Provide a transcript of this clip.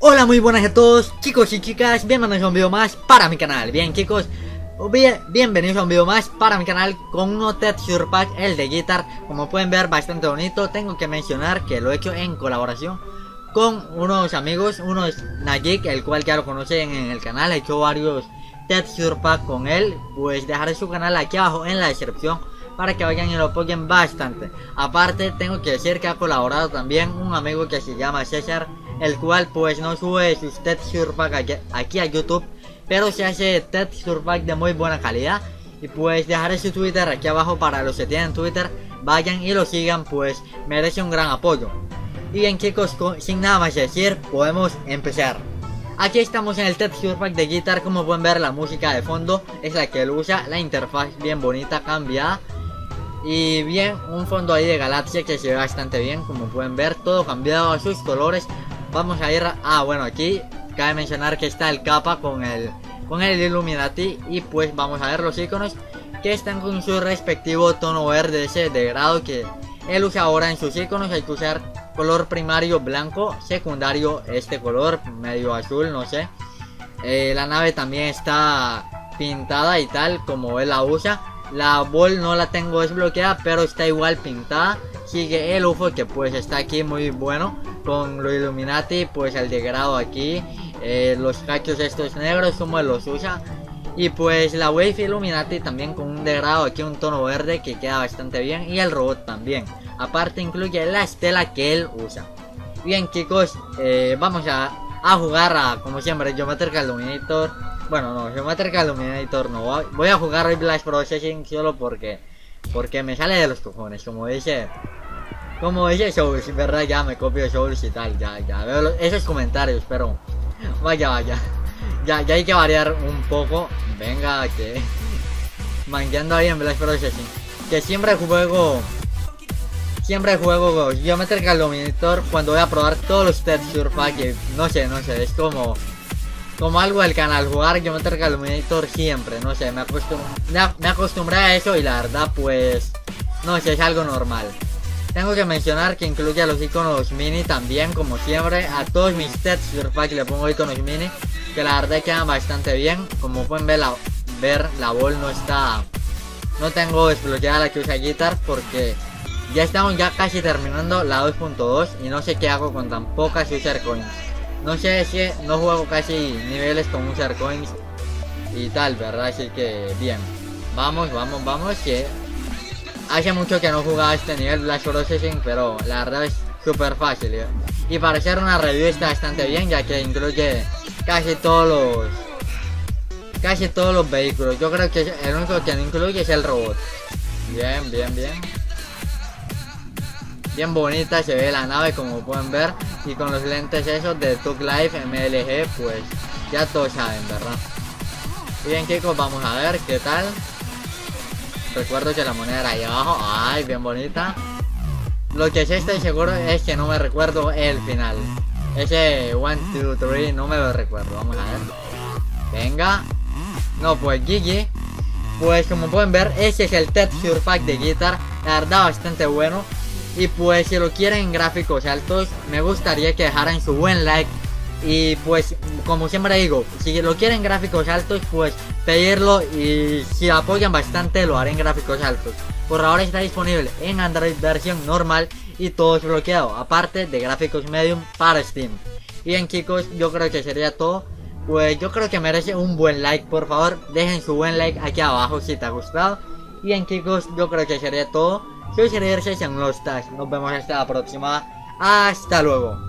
Hola, muy buenas a todos, chicos y chicas, bienvenidos a un video más para mi canal. Bien, chicos, bienvenidos a un video más para mi canal con un texture pack, el de Guitar. Como pueden ver, bastante bonito. Tengo que mencionar que lo he hecho en colaboración con unos amigos, unos Najik, el cual ya lo conocen en el canal. He hecho varios texture pack con él, pues dejaré su canal aquí abajo en la descripción para que vayan y lo apoyen bastante. Aparte, tengo que decir que ha colaborado también un amigo que se llama César, el cual pues no sube sus texture pack aquí a YouTube, pero se hace texture pack de muy buena calidad. Y pues dejaré su Twitter aquí abajo para los que tienen Twitter, vayan y lo sigan, pues merece un gran apoyo. Y bien, chicos, sin nada más decir, podemos empezar. Aquí estamos en el texture pack de Guitar. Como pueden ver, la música de fondo es la que él usa, la interfaz bien bonita, cambiada. Y bien, un fondo ahí de galaxia que se ve bastante bien, como pueden ver, todo cambiado a sus colores. Vamos a ir a... Ah, bueno, aquí cabe mencionar que está el capa con el Illuminati. Y pues vamos a ver los iconos que están con su respectivo tono verde, ese degrado que él usa ahora en sus iconos. Hay que usar color primario blanco, secundario este color medio azul, no sé. La nave también está pintada y tal como él la usa. La ball no la tengo desbloqueada, pero está igual pintada. Sigue el UFO, que pues está aquí muy bueno, con lo Illuminati, pues el degrado aquí, los cachos estos negros como él los usa. Y pues la wave Illuminati también con un degrado aquí, un tono verde que queda bastante bien. Y el robot también. Aparte incluye la estela que él usa. Bien, chicos, vamos a jugar a, como siempre, Geometric Illuminator. Bueno, no, Geometric Illuminator no. Voy a jugar hoy Blast Processing solo porque me sale de los cojones, como dice Souls, verdad, ya me copio Souls y tal, ya veo esos comentarios, pero vaya. Ya hay que variar un poco. Venga, que mangueando ahí en Blast Processing, que siempre juego Geometric Illuminator cuando voy a probar todos los texture pack. No sé, es como algo del canal, jugar Geometric Illuminator siempre, no sé, me acostumbré a eso y la verdad pues no sé, es algo normal. Tengo que mencionar que incluye a los iconos mini también, como siempre. A todos mis texture pack le pongo iconos mini, que la verdad quedan bastante bien. Como pueden ver, la ball no está, no tengo desbloqueada la que usa Guitar porque ya estamos ya casi terminando la 2.2 y no sé qué hago con tan pocas user coins. No sé, si no juego casi niveles con user coins y tal, ¿verdad? Así que bien, vamos, que hace mucho que no jugaba este nivel Blast Processing, pero la verdad es súper fácil, ¿eh? Y para hacer una review está bastante bien, ya que incluye casi todos los vehículos. Yo creo que el único que no incluye es el robot. Bien. Bien bonita se ve la nave, como pueden ver, y con los lentes esos de Tuck Life MLG, pues ya todos saben, ¿verdad? Bien, chicos, vamos a ver qué tal. Recuerdo que la moneda era ahí abajo, ay, bien bonita. Lo que sí estoy seguro es que no me recuerdo el final. Ese 1, 2, 3 no me lo recuerdo, vamos a ver. Venga. No, pues GG. Pues como pueden ver, ese es el texture pack de Guitar, la verdad bastante bueno. Y pues si lo quieren en gráficos altos, me gustaría que dejaran su buen like. Y pues como siempre digo, si lo quieren en gráficos altos, pues pedirlo, y si apoyan bastante lo haré en gráficos altos. Por ahora está disponible en Android versión normal y todo es bloqueado, aparte de gráficos medium para Steam. Y bien, chicos, yo creo que sería todo. Pues yo creo que merece un buen like, por favor dejen su buen like aquí abajo si te ha gustado. Y bien, chicos, yo creo que sería todo. Suscribirse si aún no estás. Nos vemos hasta la próxima. Hasta luego.